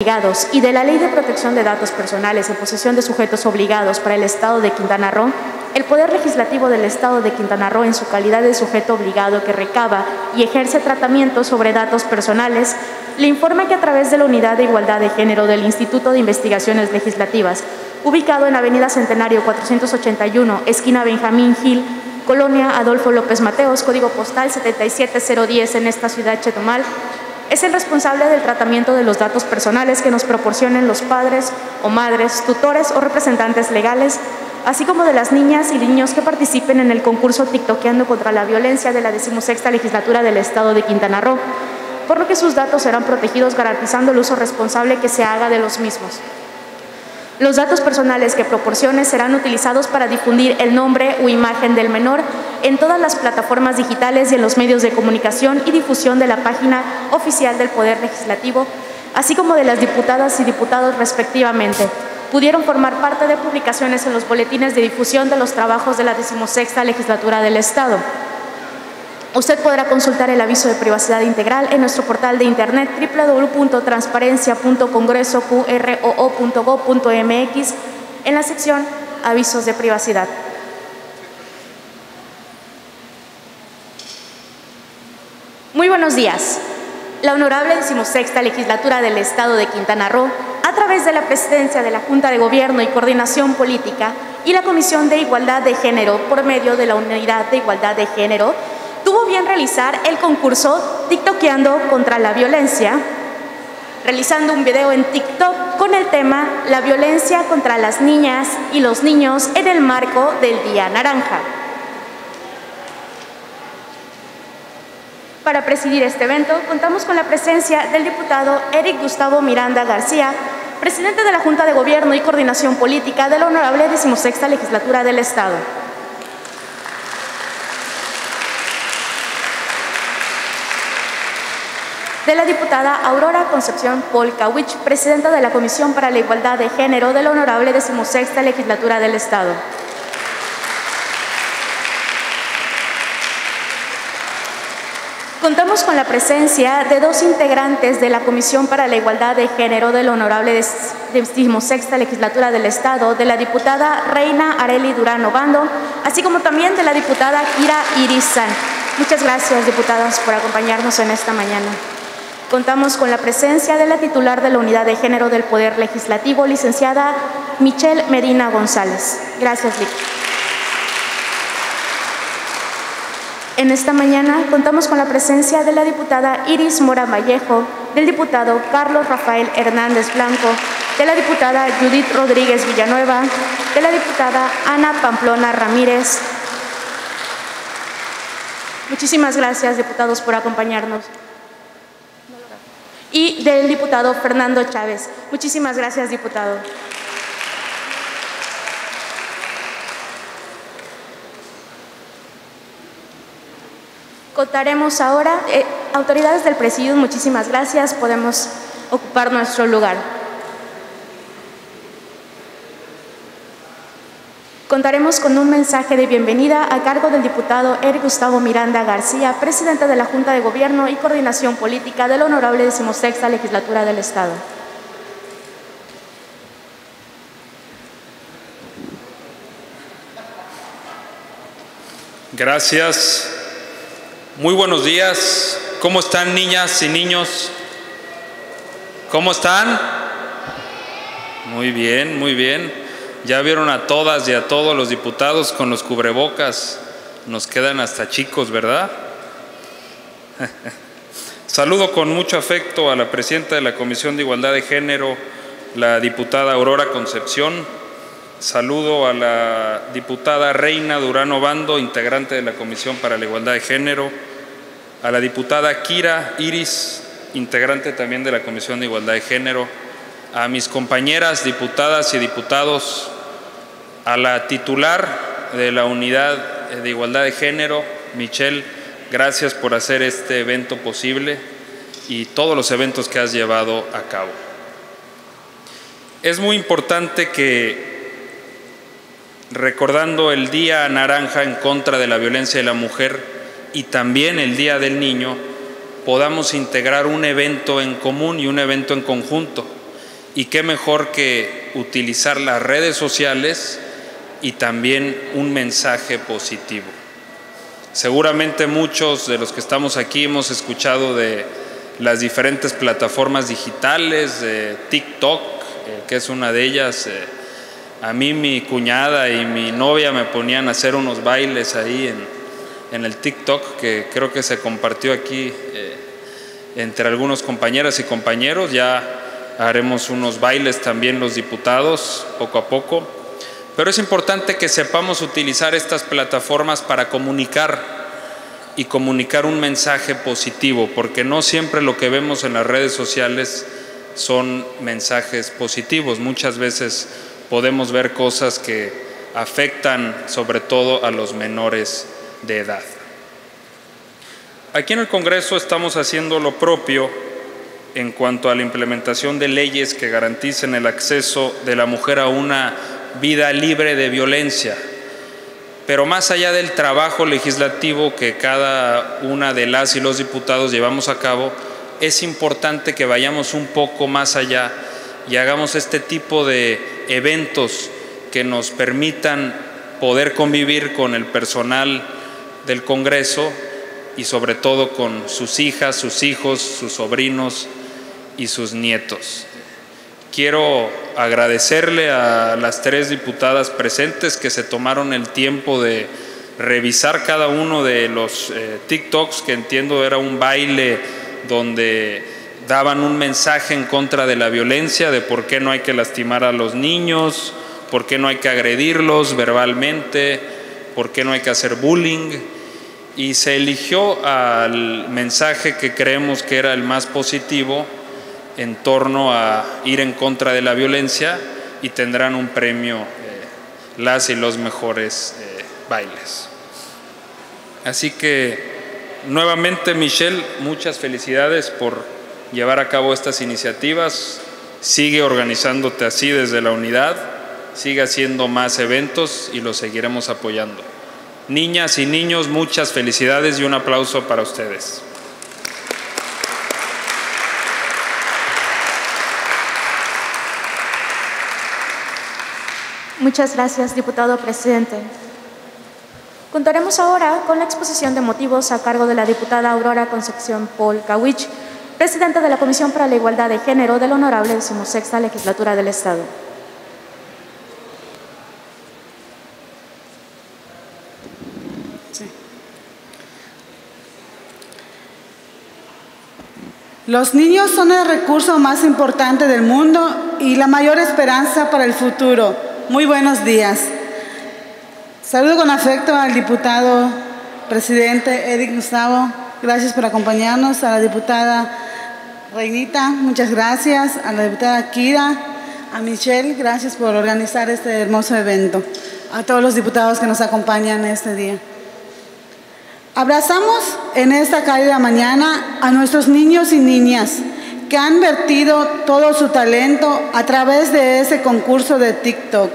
Y de la Ley de Protección de Datos Personales en posesión de sujetos obligados para el Estado de Quintana Roo, el Poder Legislativo del Estado de Quintana Roo, en su calidad de sujeto obligado que recaba y ejerce tratamiento sobre datos personales, le informa que a través de la Unidad de Igualdad de Género del Instituto de Investigaciones Legislativas, ubicado en Avenida Centenario 481, esquina Benjamín Gil, Colonia Adolfo López Mateos, código postal 77010 en esta ciudad Chetumal, es el responsable del tratamiento de los datos personales que nos proporcionen los padres o madres, tutores o representantes legales, así como de las niñas y niños que participen en el concurso Tiktokeando contra la violencia de la 16ª Legislatura del Estado de Quintana Roo, por lo que sus datos serán protegidos garantizando el uso responsable que se haga de los mismos. Los datos personales que proporcione serán utilizados para difundir el nombre o imagen del menor en todas las plataformas digitales y en los medios de comunicación y difusión de la página oficial del Poder Legislativo, así como de las diputadas y diputados respectivamente. Pudieron formar parte de publicaciones en los boletines de difusión de los trabajos de la 16ª Legislatura del Estado. Usted podrá consultar el aviso de privacidad integral en nuestro portal de internet www.transparencia.congreso.qroo.gov.mx en la sección Avisos de Privacidad. Muy buenos días. La Honorable 16ª Legislatura del Estado de Quintana Roo, a través de la Presidencia de la Junta de Gobierno y Coordinación Política y la Comisión de Igualdad de Género, por medio de la Unidad de Igualdad de Género, tuvo bien realizar el concurso Tiktokeando contra la violencia, realizando un video en TikTok con el tema La violencia contra las niñas y los niños en el marco del Día Naranja. Para presidir este evento, contamos con la presencia del diputado Eric Gustavo Miranda García, presidente de la Junta de Gobierno y Coordinación Política de la Honorable 16ª Legislatura del Estado. De la diputada Aurora Concepción Paul Cahuich, presidenta de la Comisión para la Igualdad de Género de la Honorable 16ª Legislatura del Estado. Contamos con la presencia de dos integrantes de la Comisión para la Igualdad de Género de la Honorable 16ª Legislatura del Estado, de la diputada Reina Areli Durán Bando, así como también de la diputada Kira Iris San. Muchas gracias, diputadas, por acompañarnos en esta mañana. Contamos con la presencia de la titular de la Unidad de Género del Poder Legislativo, licenciada Michelle Medina González. Gracias, Lic. En esta mañana contamos con la presencia de la diputada Iris Mora Vallejo, del diputado Carlos Rafael Hernández Blanco, de la diputada Judith Rodríguez Villanueva, de la diputada Ana Pamplona Ramírez. Muchísimas gracias, diputados, por acompañarnos. Y del diputado Fernando Chávez. Muchísimas gracias, diputado. Contaremos ahora, autoridades del Presidium, muchísimas gracias, podemos ocupar nuestro lugar. Contaremos con un mensaje de bienvenida a cargo del diputado Eric Gustavo Miranda García, presidente de la Junta de Gobierno y Coordinación Política de la Honorable 16ª Legislatura del Estado. Gracias. Muy buenos días. ¿Cómo están, niñas y niños? ¿Cómo están? Muy bien, muy bien. Ya vieron a todas y a todos los diputados con los cubrebocas. Nos quedan hasta chicos, ¿verdad? Saludo con mucho afecto a la presidenta de la Comisión de Igualdad de Género, la diputada Aurora Concepción. Saludo a la diputada Reina Durán Bando, integrante de la Comisión para la Igualdad de Género. A la diputada Kira Iris, integrante también de la Comisión de Igualdad de Género. A mis compañeras diputadas y diputados, a la titular de la Unidad de Igualdad de Género, Michelle, gracias por hacer este evento posible y todos los eventos que has llevado a cabo. Es muy importante que, recordando el Día Naranja en contra de la violencia de la mujer y también el Día del Niño, podamos integrar un evento en común y un evento en conjunto. Y qué mejor que utilizar las redes sociales y también un mensaje positivo. Seguramente muchos de los que estamos aquí hemos escuchado de las diferentes plataformas digitales, de TikTok, que es una de ellas. A mí mi cuñada y mi novia me ponían a hacer unos bailes ahí en el TikTok, que creo que se compartió aquí entre algunos compañeras y compañeros. Ya haremos unos bailes también los diputados poco a poco. Pero es importante que sepamos utilizar estas plataformas para comunicar y comunicar un mensaje positivo, porque no siempre lo que vemos en las redes sociales son mensajes positivos. Muchas veces podemos ver cosas que afectan sobre todo a los menores de edad. Aquí en el Congreso estamos haciendo lo propio en cuanto a la implementación de leyes que garanticen el acceso de la mujer a una vida libre de violencia. Pero más allá del trabajo legislativo que cada una de las y los diputados llevamos a cabo, es importante que vayamos un poco más allá y hagamos este tipo de eventos que nos permitan poder convivir con el personal del Congreso y sobre todo con sus hijas, sus hijos, sus sobrinos y sus nietos. Quiero agradecerle a las tres diputadas presentes que se tomaron el tiempo de revisar cada uno de los TikToks, que entiendo era un baile donde daban un mensaje en contra de la violencia, de por qué no hay que lastimar a los niños, por qué no hay que agredirlos verbalmente, por qué no hay que hacer bullying. Y se eligió al mensaje que creemos que era el más positivo en torno a ir en contra de la violencia, y tendrán un premio las y los mejores bailes. Así que nuevamente, Michelle, muchas felicidades por llevar a cabo estas iniciativas. Sigue organizándote así desde la unidad, sigue haciendo más eventos y los seguiremos apoyando. Niñas y niños, muchas felicidades y un aplauso para ustedes. Muchas gracias, diputado presidente. Contaremos ahora con la exposición de motivos a cargo de la diputada Aurora Concepción Paul Cahuich, presidenta de la Comisión para la Igualdad de Género de la Honorable 16ª Legislatura del Estado. Sí. Los niños son el recurso más importante del mundo y la mayor esperanza para el futuro. Muy buenos días. Saludo con afecto al diputado presidente Eric Gustavo. Gracias por acompañarnos. A la diputada Reinita, muchas gracias. A la diputada Kira, a Michelle, gracias por organizar este hermoso evento. A todos los diputados que nos acompañan este día. Abrazamos en esta cálida mañana a nuestros niños y niñas que han vertido todo su talento a través de ese concurso de TikTok.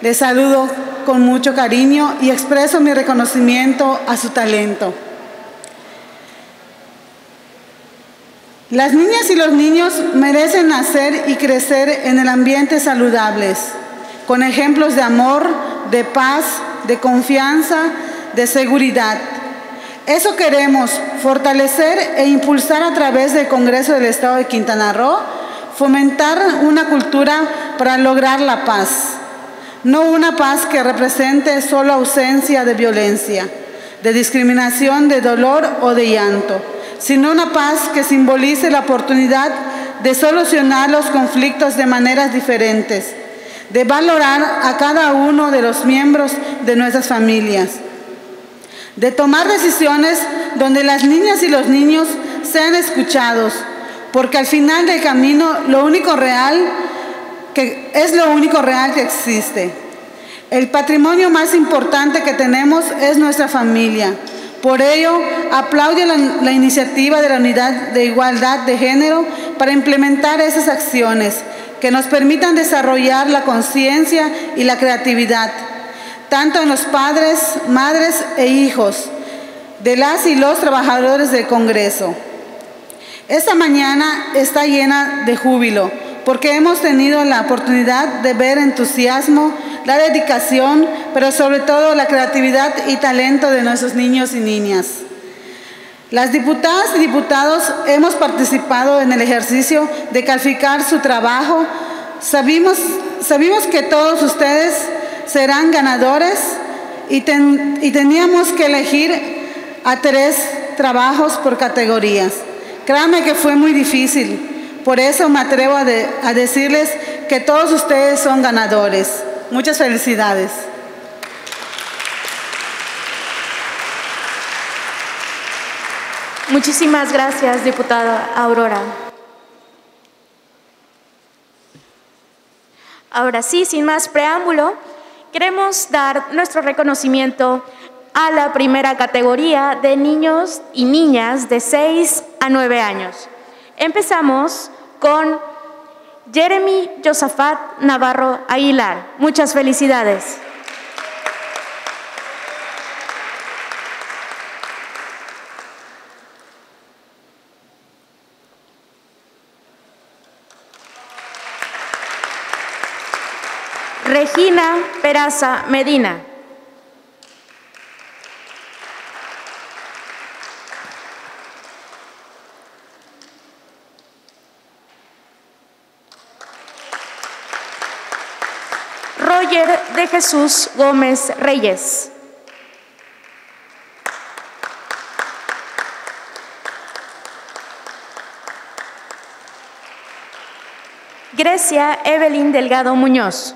Les saludo con mucho cariño y expreso mi reconocimiento a su talento. Las niñas y los niños merecen nacer y crecer en el ambiente saludables, con ejemplos de amor, de paz, de confianza, de seguridad. Eso queremos fortalecer e impulsar a través del Congreso del Estado de Quintana Roo, fomentar una cultura para lograr la paz. No una paz que represente solo ausencia de violencia, de discriminación, de dolor o de llanto, sino una paz que simbolice la oportunidad de solucionar los conflictos de maneras diferentes, de valorar a cada uno de los miembros de nuestras familias, de tomar decisiones donde las niñas y los niños sean escuchados, porque al final del camino lo único real que existe. El patrimonio más importante que tenemos es nuestra familia. Por ello, aplaudo la iniciativa de la Unidad de Igualdad de Género para implementar esas acciones que nos permitan desarrollar la conciencia y la creatividad, tanto en los padres, madres e hijos de las y los trabajadores del Congreso. Esta mañana está llena de júbilo porque hemos tenido la oportunidad de ver entusiasmo, la dedicación, pero sobre todo la creatividad y talento de nuestros niños y niñas. Las diputadas y diputados hemos participado en el ejercicio de calificar su trabajo. Sabíamos que todos ustedes serán ganadores y teníamos que elegir a 3 trabajos por categorías. Créanme que fue muy difícil, por eso me atrevo a decirles que todos ustedes son ganadores. Muchas felicidades. Muchísimas gracias, diputada Aurora. Ahora sí, sin más preámbulo, queremos dar nuestro reconocimiento a la primera categoría de niños y niñas de 6 a 9 años. Empezamos con Jeremy Josafat Navarro Aguilar. Muchas felicidades. Regina Peraza Medina. Roger de Jesús Gómez Reyes. Grecia Evelyn Delgado Muñoz.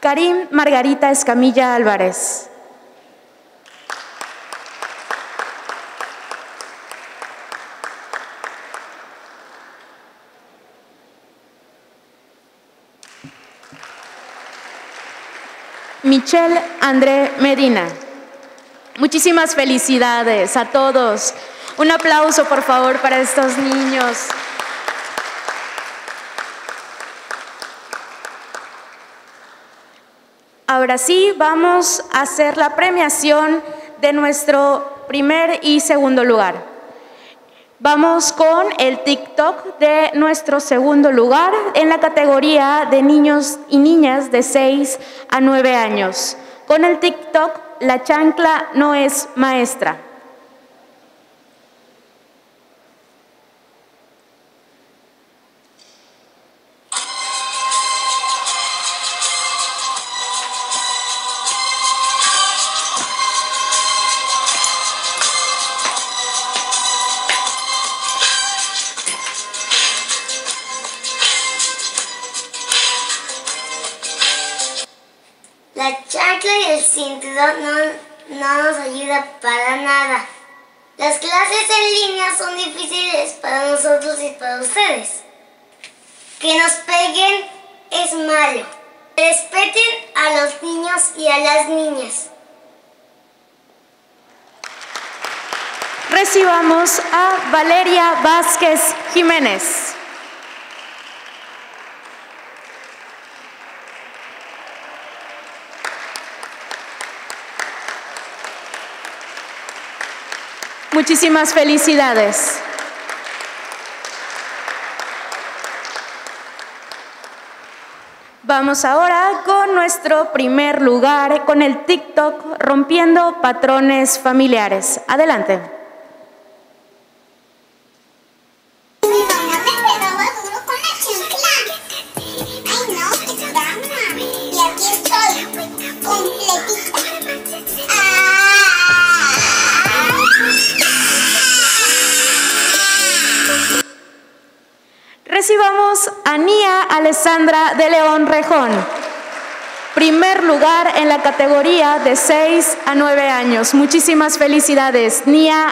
Karim Margarita Escamilla Álvarez. Michelle André Medina. Muchísimas felicidades a todos. Un aplauso, por favor, para estos niños. Ahora sí, vamos a hacer la premiación de nuestro primer y segundo lugar. Vamos con el TikTok de nuestro segundo lugar en la categoría de niños y niñas de 6 a 9 años. Con el TikTok, la chancla no es maestra. No nos ayuda para nada. Las clases en línea son difíciles para nosotros y para ustedes. Que nos peguen es malo. Respeten a los niños y a las niñas. Recibamos a Valeria Vázquez Jiménez. Muchísimas felicidades. Vamos ahora con nuestro primer lugar, con el TikTok Rompiendo Patrones Familiares. Adelante. Recibamos a Alessandra de León Rejón, primer lugar en la categoría de 6 a 9 años. Muchísimas felicidades,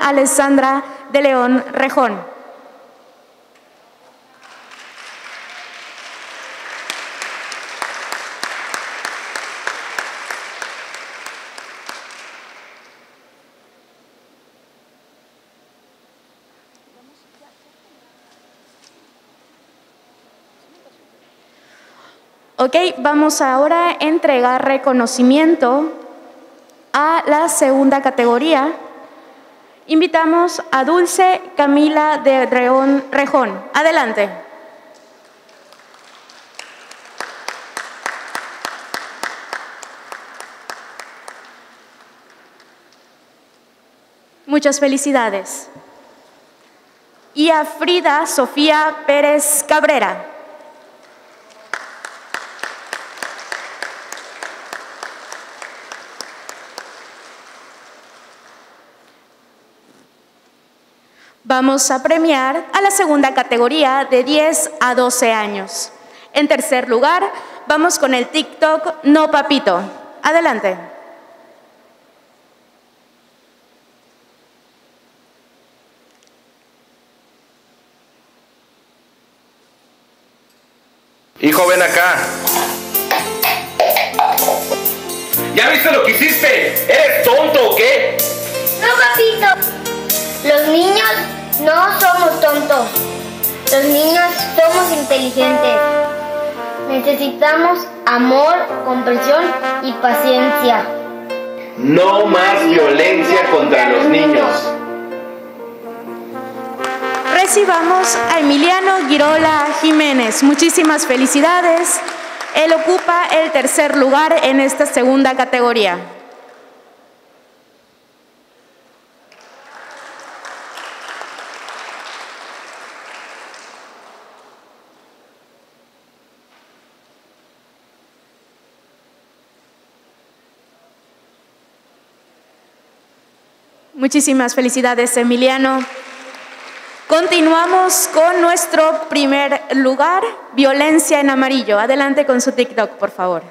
Alessandra de León Rejón. Ok, vamos ahora a entregar reconocimiento a la segunda categoría, invitamos a Dulce Camila de León Rejón. Adelante. Muchas felicidades. Y a Frida Sofía Pérez Cabrera. Vamos a premiar a la segunda categoría de 10 a 12 años. En tercer lugar, vamos con el TikTok No Papito. Adelante. Hijo, ven acá. ¿Ya viste lo que hiciste? ¿Eres tonto o qué? No, papito. Los niños no somos tontos. Los niños somos inteligentes. Necesitamos amor, comprensión y paciencia. No más violencia contra los niños. Recibamos a Emiliano Guirola Jiménez. Muchísimas felicidades. Él ocupa el tercer lugar en esta segunda categoría. Muchísimas felicidades, Emiliano. Continuamos con nuestro primer lugar, Violencia en Amarillo. Adelante con su TikTok, por favor.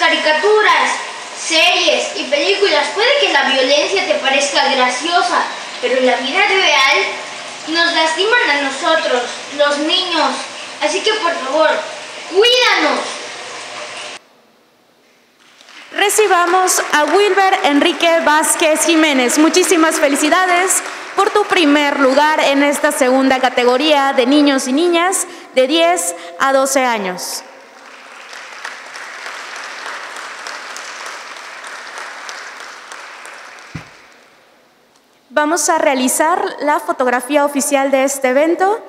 Caricaturas, series y películas, puede que la violencia te parezca graciosa, pero en la vida real nos lastiman a nosotros, los niños. Así que por favor, cuídanos. Recibamos a Wilber Enrique Vázquez Jiménez. Muchísimas felicidades por tu primer lugar en esta segunda categoría de niños y niñas de 10 a 12 años. Vamos a realizar la fotografía oficial de este evento.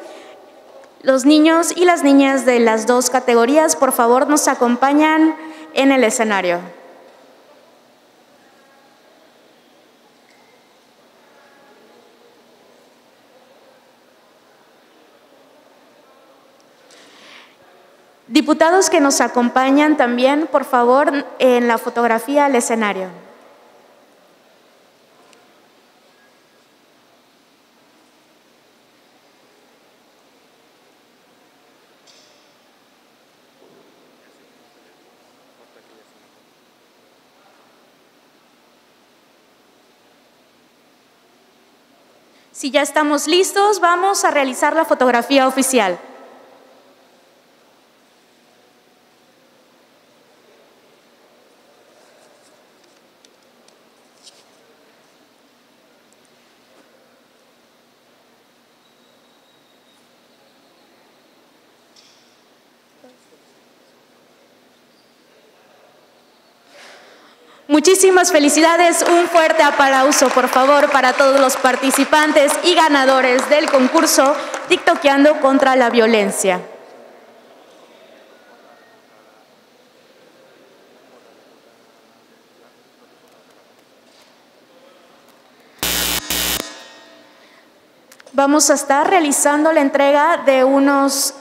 Los niños y las niñas de las dos categorías, por favor, nos acompañan en el escenario. Diputados que nos acompañan también, por favor, en la fotografía al escenario. Si ya estamos listos, vamos a realizar la fotografía oficial. Muchísimas felicidades, un fuerte aplauso por favor para todos los participantes y ganadores del concurso Tiktokeando contra la violencia. Vamos a estar realizando la entrega de unos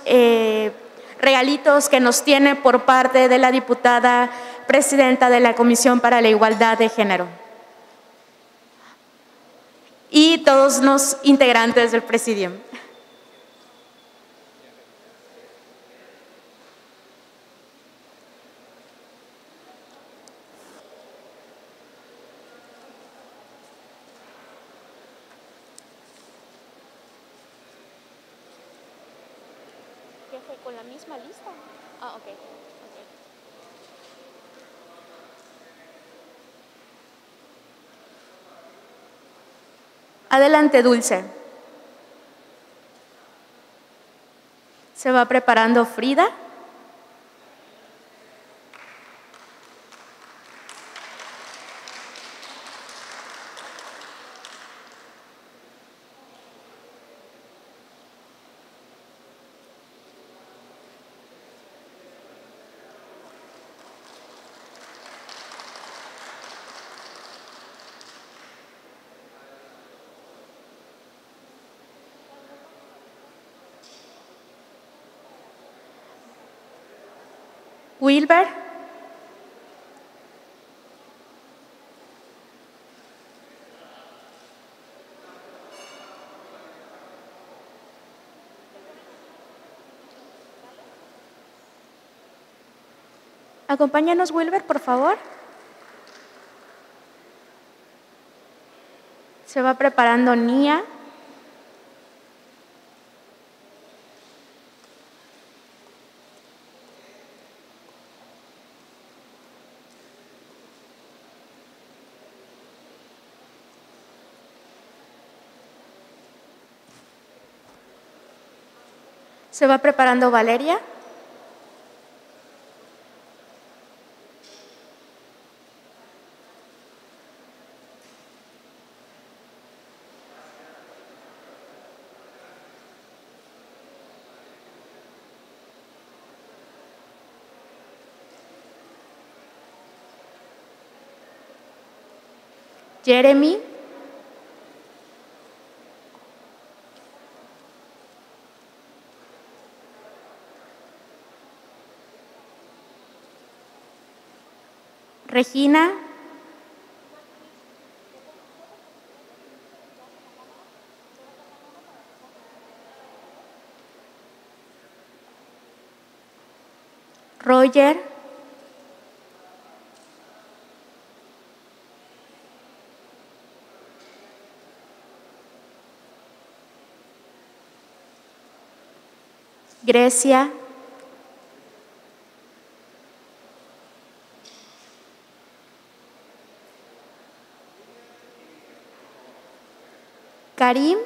regalitos que nos tiene por parte de la diputada presidenta de la Comisión para la Igualdad de Género y todos los integrantes del presidium. ¿Con la misma lista? Ah, ok. Adelante, Dulce. Se va preparando Frida. Wilber. Acompáñanos, Wilber, por favor. Se va preparando Nia. Se va preparando Valeria. Jeremy. Regina. Roger. Grecia. Karim.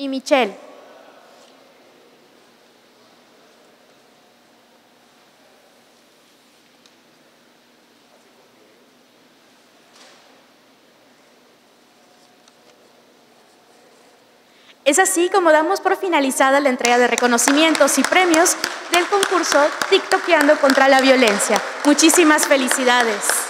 Y Michelle. Es así como damos por finalizada la entrega de reconocimientos y premios del concurso Tiktokeando contra la violencia. Muchísimas felicidades.